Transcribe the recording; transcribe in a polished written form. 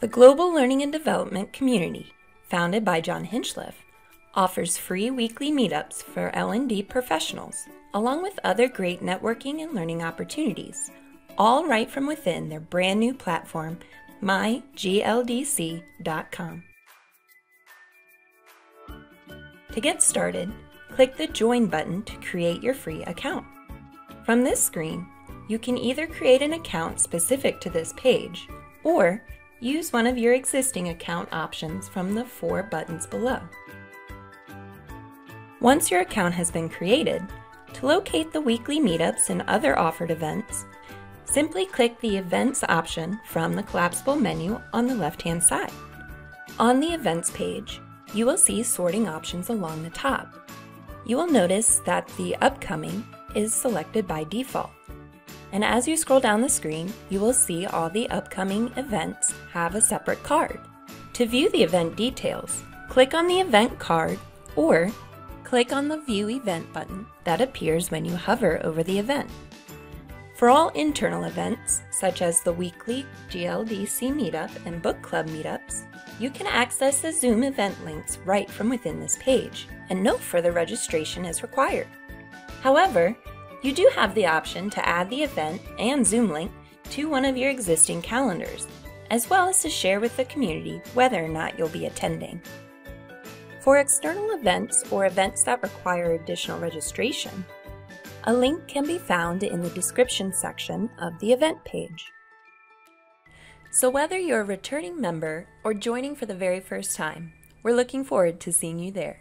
The Global Learning and Development Community, founded by John Hinchliffe, offers free weekly meetups for L&D professionals, along with other great networking and learning opportunities, all right from within their brand new platform, mygldc.com. To get started, click the Join button to create your free account. From this screen, you can either create an account specific to this page, or use one of your existing account options from the four buttons below. Once your account has been created, to locate the weekly meetups and other offered events, simply click the Events option from the collapsible menu on the left-hand side. On the Events page, you will see sorting options along the top. You will notice that the Upcoming is selected by default. And as you scroll down the screen, you will see all the upcoming events have a separate card. To view the event details, click on the event card or click on the View Event button that appears when you hover over the event. For all internal events, such as the weekly GLDC meetup and book club meetups, you can access the Zoom event links right from within this page, and no further registration is required. However, you do have the option to add the event and Zoom link to one of your existing calendars, as well as to share with the community whether or not you'll be attending. For external events or events that require additional registration, a link can be found in the description section of the event page. So whether you're a returning member or joining for the very first time, we're looking forward to seeing you there.